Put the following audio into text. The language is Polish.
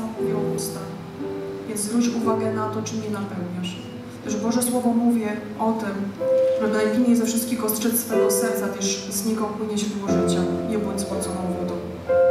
serca mówią usta, więc zwróć uwagę na to, czym je napełniasz. Też Boże Słowo mówi o tym, żeby najpilniej ze wszystkich ostrzec swego serca, gdyż z niego płynie źródło życia, nie bądź spłaconą wodą.